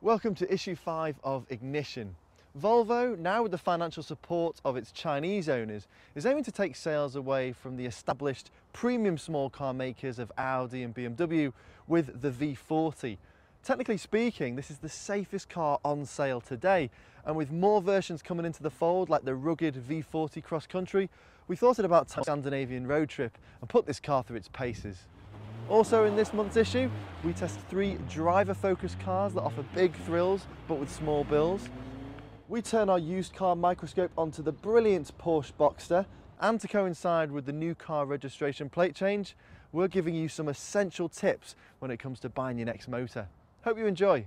Welcome to issue 5 of Ignition. Volvo, now with the financial support of its Chinese owners, is aiming to take sales away from the established premium small car makers of Audi and BMW with the V40. Technically speaking, this is the safest car on sale today, and with more versions coming into the fold like the rugged V40 cross-country, we thought it about time for a Scandinavian road trip and put this car through its paces. Also in this month's issue, we test 3 driver-focused cars that offer big thrills but with small bills. We turn our used car microscope onto the brilliant Porsche Boxster, and to coincide with the new car registration plate change, we're giving you some essential tips when it comes to buying your next motor. Hope you enjoy.